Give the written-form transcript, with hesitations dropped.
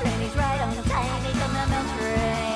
train is right on time. It's on the Mail Train.